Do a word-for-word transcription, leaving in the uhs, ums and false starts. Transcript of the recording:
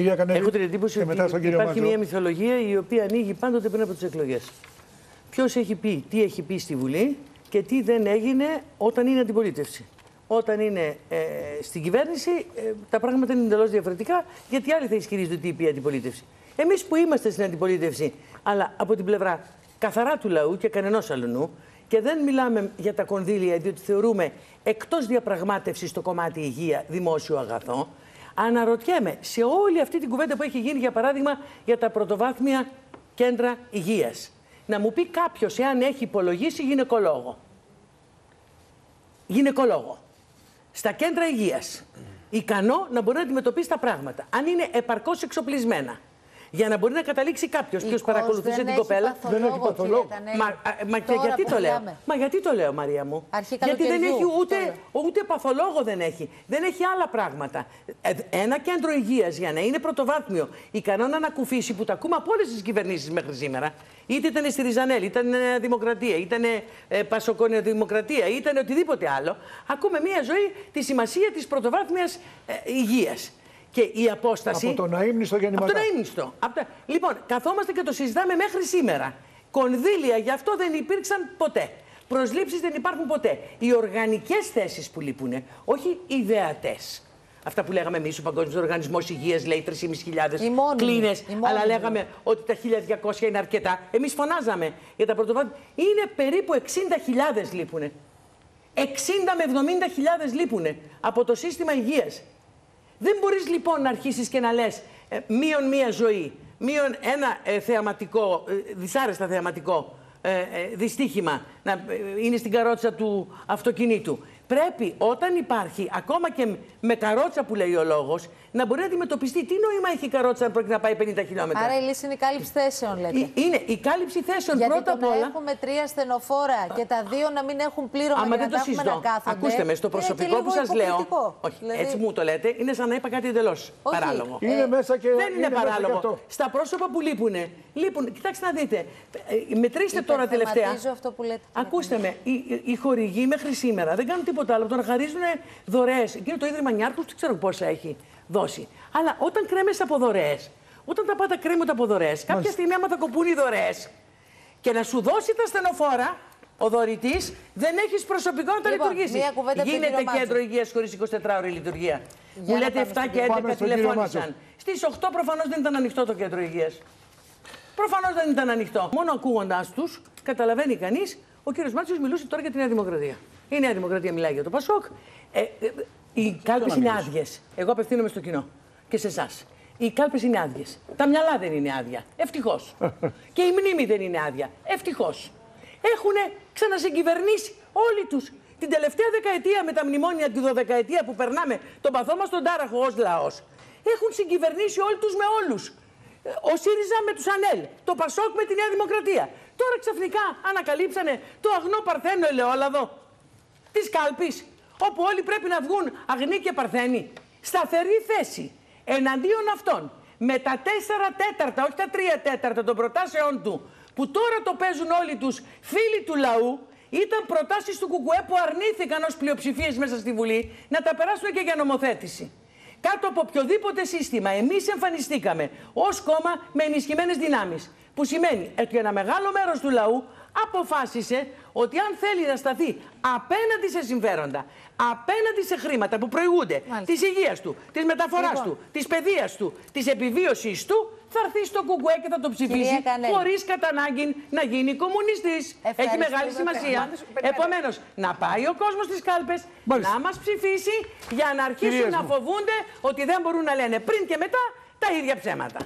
κυρία Κανέλη. Έχω την εντύπωση και ότι μετά στον υπάρχει κύριο μια μυθολογία η οποία ανοίγει πάντοτε πριν από τις εκλογές. Ποιος έχει πει, τι έχει πει στη Βουλή και τι δεν έγινε όταν είναι αντιπολίτευση. Όταν είναι ε, στην κυβέρνηση, ε, τα πράγματα είναι εντελώς διαφορετικά, γιατί άλλοι θα ισχυρίζονται τι είπε η αντιπολίτευση. Εμείς που είμαστε στην αντιπολίτευση, αλλά από την πλευρά καθαρά του λαού και κανενός άλλου νου, και δεν μιλάμε για τα κονδύλια, διότι θεωρούμε εκτός διαπραγμάτευσης το κομμάτι υγεία δημόσιο αγαθό, αναρωτιέμαι σε όλη αυτή την κουβέντα που έχει γίνει, για παράδειγμα, για τα πρωτοβάθμια κέντρα υγείας. Να μου πει κάποιος εάν έχει υπολογίσει γυναικολόγο. Γυναικολόγο. Στα κέντρα υγείας. Ικανό να μπορεί να αντιμετωπίσει τα πράγματα. Αν είναι επαρκώς εξοπλισμένα. Για να μπορεί να καταλήξει κάποιος ποιος παρακολουθούσε την κοπέλα. Δεν έχει παθολόγο. Μα, μα γιατί το λέω. Μα γιατί το λέω, Μαρία μου. Γιατί δεν έχει ούτε, ούτε παθολόγο δεν έχει. Δεν έχει άλλα πράγματα. Ένα κέντρο υγείας για να είναι πρωτοβάθμιο, ικανό να ανακουφίσει, που τα ακούμε από όλες τις κυβερνήσεις μέχρι σήμερα. Είτε ήταν στη Ριζανέλη, ήταν Δημοκρατία, ήταν ε, Πασοκόνια Δημοκρατία, ήταν οτιδήποτε άλλο. Ακούμε μια ζωή τη σημασία της πρωτοβάθμιας ε, υγείας. Και η απόσταση. Από τον αείμνηστο για νηματά. Από τον αείμνηστο. Λοιπόν, καθόμαστε και το συζητάμε μέχρι σήμερα. Κονδύλια γι' αυτό δεν υπήρξαν ποτέ. Προσλήψεις δεν υπάρχουν ποτέ. Οι οργανικές θέσεις που λείπουν, όχι ιδεατές. Αυτά που λέγαμε εμείς, ο Παγκόσμιος Οργανισμός Υγείας λέει τρεις χιλιάδες πεντακόσιες κλίνες. Αλλά λέγαμε ότι τα χίλια διακόσια είναι αρκετά. Εμείς φωνάζαμε για τα πρωτοβάθμια. Είναι περίπου εξήντα χιλιάδες λείπουνε. εξήντα με εβδομήντα χιλιάδες λείπουνε από το σύστημα υγείας. Δεν μπορείς λοιπόν να αρχίσεις και να λες ε, μείον μία ζωή, μείον ένα ε, θεαματικό, ε, δυσάρεστα θεαματικό ε, ε, δυστύχημα να ε, είναι στην καρότσα του αυτοκινήτου. Πρέπει όταν υπάρχει, ακόμα και με καρότσα που λέει ο λόγος, να μπορεί να αντιμετωπιστεί. Τι νόημα έχει η καρότσα αν πρόκειται να πάει πενήντα χιλιόμετρα. Άρα η λύση είναι η κάλυψη θέσεων, λέτε. Ε, είναι η κάλυψη θέσεων. Γιατί πρώτα απ' όλα. Γιατί έχουμε τρία ασθενοφόρα και τα δύο να μην έχουν πλήρωμα για να τα έχουμε να κάθονται. Ακούστε με, στο προσωπικό που σας λέω. Όχι, δηλαδή... έτσι μου το λέτε, είναι σαν να είπα κάτι εντελώς παράλογο. Είναι ε, μέσα και... Δεν είναι, είναι παράλογο. Στα πρόσωπα που λείπουν. λείπουν. Κοιτάξτε να δείτε. Μετρήστε τώρα τελευταία. Ακούστε με, οι χορηγοί μέχρι σήμερα δεν κάνουν τίποτα. Άλλο, το να χαρίζουν δωρεές. Εκείνο το Ίδρυμα Νιάρχους, δεν ξέρω πόσα έχει δώσει. Αλλά όταν κρέμεσαι από δωρεές, όταν τα πάντα κρέμονται από δωρεές, κάποια στιγμή άμα θα κοπούν οι δωρεές και να σου δώσει τα ασθενοφόρα, ο δωρητής δεν έχεις προσωπικό να τα λοιπόν, λειτουργήσεις. Γίνεται κέντρο υγείας χωρίς εικοσιτετράωρη λειτουργία. Για μου λέτε εφτά και έντεκα τηλεφώνησαν. Στις οκτώ προφανώς δεν ήταν ανοιχτό το κέντρο υγείας. Προφανώς δεν ήταν ανοιχτό. Μόνο ακούγοντάς τους, καταλαβαίνει κανείς, ο κύριος Μάτσος μιλούσε τώρα για τη Νέα Δημοκρατία. Η Νέα Δημοκρατία μιλάει για το ΠΑΣΟΚ. Ε, ε, οι κάλπες είναι άδειες. Εγώ απευθύνομαι στο κοινό και σε εσάς. Οι κάλπες είναι άδειες. Τα μυαλά δεν είναι άδεια. Ευτυχώς. Και η μνήμη δεν είναι άδεια. Ευτυχώς. Έχουν ξανασυγκυβερνήσει όλοι τους. Την τελευταία δεκαετία με τα μνημόνια, τη δωδεκαετία που περνάμε, τον παθό μας τον τάραχο ως λαός. Έχουν συγκυβερνήσει όλοι τους με όλους. Ο ΣΥΡΙΖΑ με τους ΑΝΕΛ, το ΠΑΣΟΚ με τη Νέα Δημοκρατία. Τώρα ξαφνικά ανακαλύψανε το αγνό παρθένο ελαιόλαδο της κάλπης, όπου όλοι πρέπει να βγουν αγνοί και παρθένοι. Σταθερή θέση εναντίον αυτών, με τα τέσσερα τέταρτα, όχι τα τρία τέταρτα των προτάσεών του, που τώρα το παίζουν όλοι τους φίλοι του λαού, ήταν προτάσεις του ΚΚΕ που αρνήθηκαν ως πλειοψηφίες μέσα στη Βουλή, να τα περάσουν και για νομοθέτηση. Κάτω από οποιοδήποτε σύστημα, εμείς εμφανιστήκαμε ως κόμμα με ενισχυμένες δυνάμεις, που σημαίνει ότι ένα μεγάλο μέρος του λαού αποφάσισε ότι αν θέλει να σταθεί απέναντι σε συμφέροντα, απέναντι σε χρήματα που προηγούνται της υγείας του, της μεταφοράς λοιπόν. του, της παιδείας του, της επιβίωσης του, θα έρθει στο ΚΚΕ και θα το ψηφίσει χωρίς κατά ανάγκη να γίνει κομμουνιστής. Ευχαριστώ. Έχει μεγάλη σημασία. Επομένως, να πάει ο κόσμος στις κάλπες, Μάλιστα. να μας ψηφίσει για να αρχίσουν Κυρίες να φοβούνται μου. ότι δεν μπορούν να λένε πριν και μετά τα ίδια ψέματα.